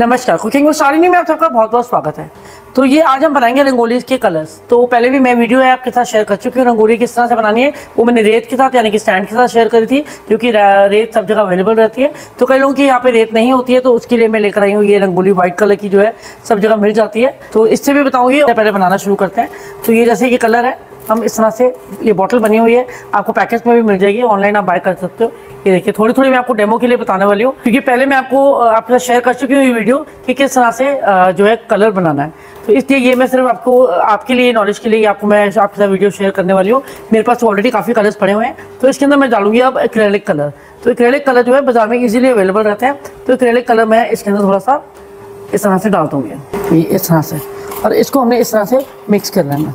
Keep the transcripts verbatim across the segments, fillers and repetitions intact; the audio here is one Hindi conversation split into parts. नमस्कार, कुकिंग विद शालिनी में आप सबका बहुत बहुत स्वागत है। तो ये आज हम बनाएंगे रंगोली के कलर्स। तो पहले भी मैं वीडियो है आपके साथ शेयर कर चुकी हूँ, रंगोली किस तरह से बनानी है वो मैंने रेत के साथ यानी कि स्टैंड के साथ शेयर करी थी, क्योंकि रेत सब जगह अवेलेबल रहती है। तो कई लोगों की यहाँ पे रेत नहीं होती है, तो उसके लिए मैं लेकर आई हूँ ये रंगोली व्हाइट कलर की, जो है सब जगह मिल जाती है। तो इससे भी बताऊँगी। पहले बनाना शुरू करते हैं। तो ये जैसे ये कलर है, हम इस तरह से ये बॉटल बनी हुई है, आपको पैकेज में भी मिल जाएगी, ऑनलाइन आप बाय कर सकते हो। ये देखिए, थोड़ी थोड़ी मैं आपको डेमो के लिए बताने वाली हूँ, क्योंकि पहले मैं आपको आपके साथ शेयर कर चुकी हूँ ये वीडियो कि किस तरह से जो है कलर बनाना है। तो इसलिए ये मैं सिर्फ आपको आपके लिए नॉलेज के लिए आपको मैं आपके साथ वीडियो शेयर करने वाली हूँ। मेरे पास ऑलरेडी काफ़ी कलर्स पड़े हुए हैं। तो इसके अंदर मैं डालूंगी अब एक्रेलिक कलर। तो एक्रेलिक कलर जो है बाजार में ईजिली अवेलेबल रहते हैं। तो एक्रेलिक कलर मैं इसके अंदर थोड़ा सा इस तरह से डाल दूँगी, इस तरह से, और इसको हमने इस तरह से मिक्स कर लेना।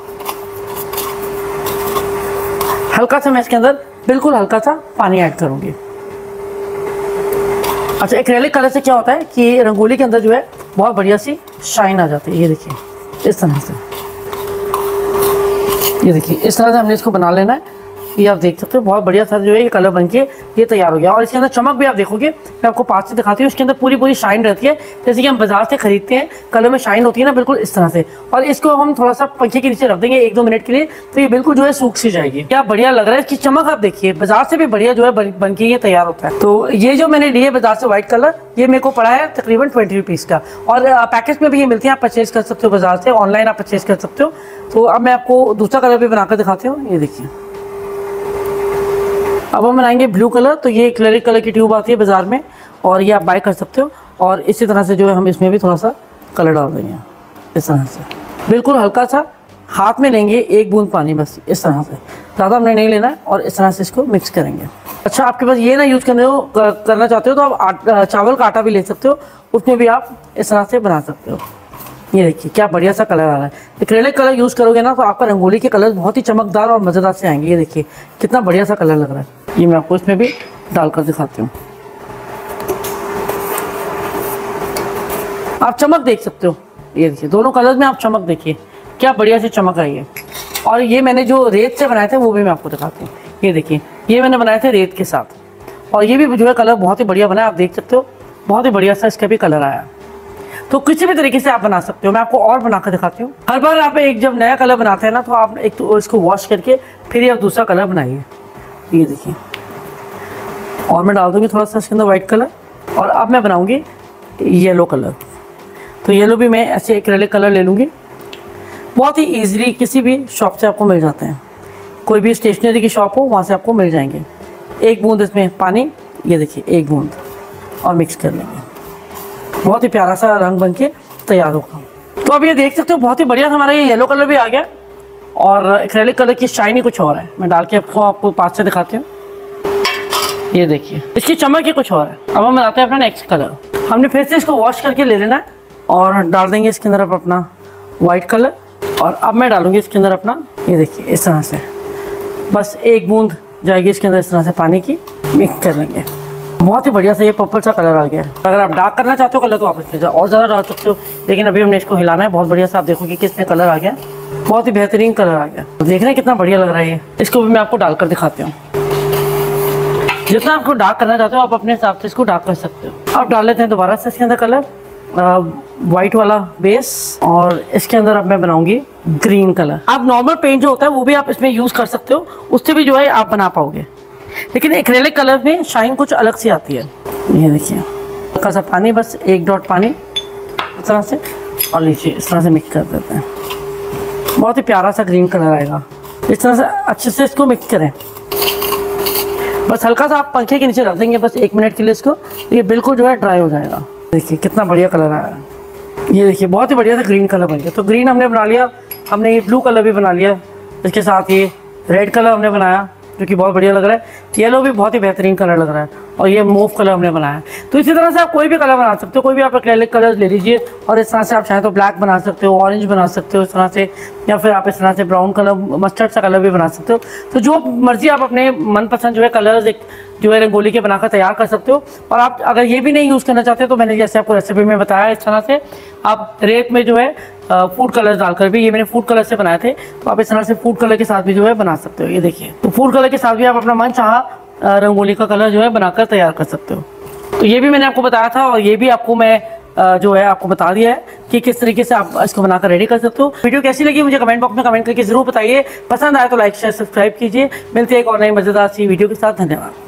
हल्का सा मैं इसके अंदर बिल्कुल हल्का सा पानी ऐड करूंगी। अच्छा, एक्रेलिक कलर से क्या होता है कि रंगोली के अंदर जो है बहुत बढ़िया सी शाइन आ जाती है। ये देखिए इस तरह से, ये देखिए इस तरह से हमने इसको बना लेना है। ये आप देख सकते हो, बहुत बढ़िया सा जो है ये कलर बनके ये तैयार हो गया। और इसके अंदर चमक भी आप देखोगे, मैं आपको पास से दिखाती हूँ, इसके अंदर पूरी पूरी शाइन रहती है, जैसे कि हम बाजार से खरीदते हैं कलर में शाइन होती है ना, बिल्कुल इस तरह से। और इसको हम थोड़ा सा पंखे के नीचे रख देंगे एक दो मिनट के लिए, तो ये बिल्कुल जो है सूख सी जाएगी। क्या बढ़िया लग रहा है, इसकी चमक आप देखिए, बाजार से भी बढ़िया जो है बन के ये तैयार होता है। तो ये जो मैंने लिए बाजार से व्हाइट कलर, ये मेरे को पड़ा है तकरीबन ट्वेंटी रुपीज़ का, और पैकेज में भी ये मिलती है, आप परचेज कर सकते हो बाजार से, ऑनलाइन आप परचेज कर सकते हो। तो अब मैं आपको दूसरा कलर भी बनाकर दिखाती हूँ। ये देखिए, अब हम बनाएंगे ब्लू कलर। तो ये एक्रेलिक कलर की ट्यूब आती है बाज़ार में, और ये आप बाय कर सकते हो। और इसी तरह से जो है हम इसमें भी थोड़ा सा कलर डाल देंगे, इस तरह से बिल्कुल हल्का सा, हाथ में लेंगे एक बूंद पानी बस, इस तरह से, ज़्यादा हमने नहीं लेना है। और इस तरह से इसको मिक्स करेंगे। अच्छा, आपके पास ये ना यूज़ करने हो करना चाहते हो तो आप आट, चावल का आटा भी ले सकते हो, उसमें भी आप इस तरह से बना सकते हो। ये देखिए क्या बढ़िया सा कलर आ रहा है। एक्रेलिक कलर यूज़ करोगे ना तो आपका रंगोली के कलर बहुत ही चमकदार और मज़ेदार से आएंगे। ये देखिए कितना बढ़िया सा कलर लग रहा है। ये मैं आपको इसमें भी डालकर दिखाती हूँ, आप चमक देख सकते हो। ये देखिए दोनों कलर में आप चमक देखिए, क्या बढ़िया से चमक आई है। और ये मैंने जो रेत से बनाए थे वो भी मैं आपको दिखाती हूँ। ये देखिए, ये मैंने बनाए थे रेत के साथ, और ये भी जो है कलर बहुत ही बढ़िया बना है, आप देख सकते हो, बहुत ही बढ़िया सा इसका भी कलर आया। तो किसी भी तरीके से आप बना सकते हो। मैं आपको और बनाकर दिखाती हूँ। हर बार आप एक जब नया कलर बनाते हैं ना तो आप एक तो इसको वॉश करके फिर आप दूसरा कलर बनाइए। ये देखिए, और मैं डाल दूँगी थोड़ा सा इसके अंदर वाइट कलर। और अब मैं बनाऊँगी येलो कलर। तो येलो भी मैं ऐसे एक्रेलिक कलर ले लूँगी, बहुत ही ईजिली किसी भी शॉप से आपको मिल जाते हैं, कोई भी स्टेशनरी की शॉप हो वहाँ से आपको मिल जाएंगे। एक बूंद इसमें पानी, ये देखिए एक बूंद, और मिक्स कर लेंगे, बहुत ही प्यारा सा रंग बनके तैयार होगा। तो अब ये देख सकते हो बहुत ही बढ़िया हमारा ये येलो कलर भी आ गया, और एक्रेलिक कलर की शाइन ही कुछ और है। मैं डाल के आपको आपको पास से दिखाती हूँ। ये देखिए इसकी चमक ही कुछ और है। अब हम बनाते हैं अपना नेक्स्ट कलर। हमने फिर से इसको वॉश करके ले लेना है और डाल देंगे इसके अंदर अपना वाइट कलर। और अब मैं डालूंगी इसके अंदर अपना, ये देखिए इस तरह से, बस एक बूंद जाएगी इसके अंदर इस तरह से पानी की, मिक्स कर लेंगे। बहुत ही बढ़िया से ये पर्पल सा कलर आ गया है। अगर आप डार्क करना चाहते हो कलर तो आप इसमें और ज़्यादा डाल सकते हो, लेकिन अभी हमने इसको हिलाना है। बहुत बढ़िया से आप देखोगे कि इसमें कलर आ गया, बहुत ही बेहतरीन कलर आ गया। देख रहे हैं कितना बढ़िया लग रहा है ये। इसको भी मैं आपको डालकर दिखाती हूँ। जितना आपको डार्क करना चाहते हो आप अपने हिसाब से इसको डार्क कर सकते हो। आप डाल लेते हैं दोबारा से इसके अंदर कलर, वाइट वाला बेस, और इसके अंदर अब मैं बनाऊँगी ग्रीन कलर। आप नॉर्मल पेंट जो होता है वो भी आप इसमें यूज़ कर सकते हो, उससे भी जो है आप बना पाओगे, लेकिन एक्रेलिक कलर में शाइन कुछ अलग सी आती है। ये देखिए हल्का सा पानी, बस एक डॉट पानी, इस तरह से, और लीजिए इस तरह से मिक्स कर देते हैं, बहुत ही प्यारा सा ग्रीन कलर आएगा। इस तरह से अच्छे से इसको मिक्स करें, बस हल्का सा आप पंखे के नीचे रख देंगे बस एक मिनट के लिए इसको, ये बिल्कुल जो है ड्राई हो जाएगा। देखिए कितना बढ़िया कलर आया। ये देखिए बहुत ही बढ़िया सा ग्रीन कलर बन गया। तो ग्रीन हमने बना लिया, हमने ये ब्लू कलर भी बना लिया, इसके साथ ये रेड कलर हमने बनाया जो कि बहुत बढ़िया लग रहा है। येलो भी बहुत ही बेहतरीन कलर लग रहा है, और ये मूव कलर हमने बनाया है। तो इसी तरह से आप कोई भी कलर बना सकते हो, कोई भी आप एक्रेलिक कलर ले लीजिए। और इस तरह से आप चाहे तो ब्लैक बना सकते हो, ऑरेंज बना सकते हो इस तरह से, या फिर आप इस तरह से ब्राउन कलर, मस्टर्ड सा कलर भी बना सकते हो। तो जो मर्जी आप अपने मनपसंद जो है कलर्स एक जो है रंगोली के बनाकर तैयार कर सकते हो। और आप अगर ये भी नहीं यूज़ करना चाहते तो मैंने जैसे आपको रेसिपी में बताया, इस तरह से आप रेत में जो है फूड कलर डालकर भी, ये मैंने फूड कलर से बनाए थे, तो आप इस तरह से फूड कलर के साथ भी जो है बना सकते हो। ये देखिए, तो फूड कलर के साथ भी आप अपना मन चाहा रंगोली का कलर जो है बनाकर तैयार कर सकते हो। तो ये भी मैंने आपको बताया था, और ये भी आपको मैं जो है आपको बता दिया है कि किस तरीके से आप इसको बनाकर रेडी कर सकते हो। वीडियो कैसी लगी मुझे कमेंट बॉक्स में कमेंट करके जरूर बताइए। पसंद आए तो लाइक शेयर सब्सक्राइब कीजिए। मिलते हैं एक और नई मजेदार सी वीडियो के साथ। धन्यवाद।